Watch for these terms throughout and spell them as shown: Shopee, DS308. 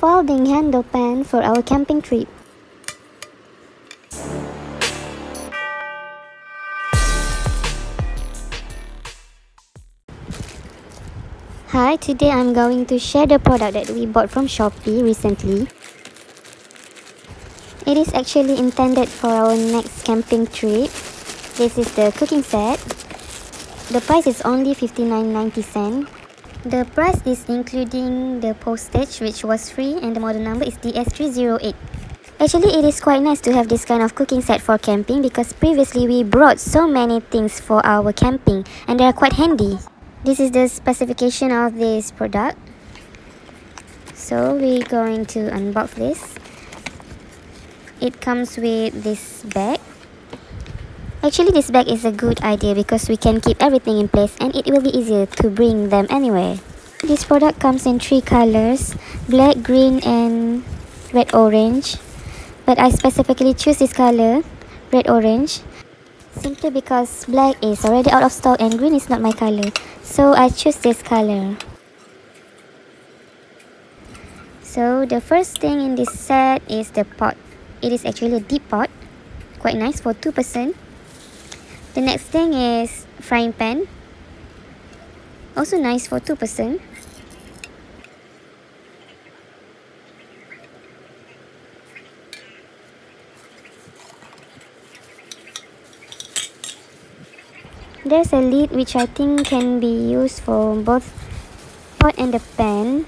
folding handle pan for our camping trip. Hi, today I'm going to share the product that we bought from Shopee recently. It is actually intended for our next camping trip. This is the cooking set. The price is only 59.90. The price is including the postage, which was free, and the model number is DS308. Actually, it is quite nice to have this kind of cooking set for camping because previously we brought so many things for our camping and they are quite handy. This is the specification of this product. So we're going to unbox this. It comes with this bag. Actually, this bag is a good idea because we can keep everything in place and it will be easier to bring them anywhere. This product comes in three colors, black, green and red orange. But I specifically choose this color, red orange, simply because black is already out of stock and green is not my color. So I choose this color. So the first thing in this set is the pot. It is actually a deep pot, quite nice for 2 person. The next thing is frying pan, also nice for 2 person. There's a lid which I think can be used for both pot and the pan.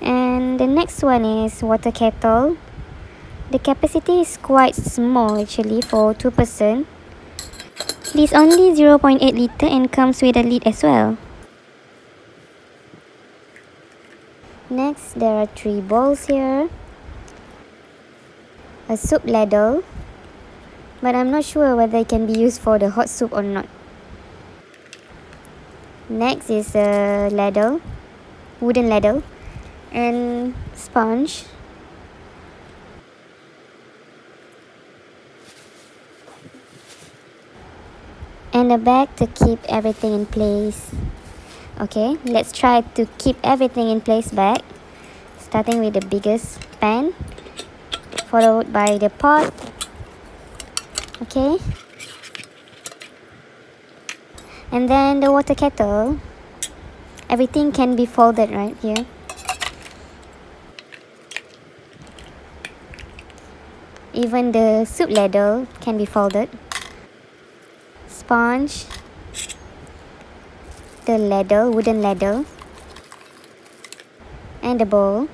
And the next one is water kettle. The capacity is quite small actually for 2 person. It is only 0.8 litre and comes with a lid as well. Next, there are 3 bowls here. A soup ladle, but I'm not sure whether it can be used for the hot soup or not. Next is a ladle, wooden ladle, and sponge. And a bag to keep everything in place. Okay, let's try to keep everything in place back. Starting with the biggest pan, followed by the pot. Okay. And then the water kettle. Everything can be folded right here. Even the soup ladle can be folded. Sponge, the ladle, wooden ladle, and the bowl.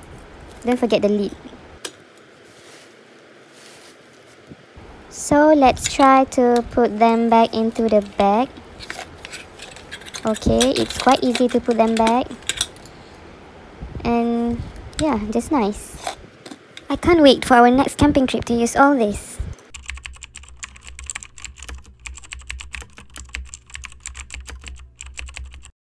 Don't forget the lid. So let's try to put them back into the bag. Okay, it's quite easy to put them back. And yeah, just nice. I can't wait for our next camping trip to use all this.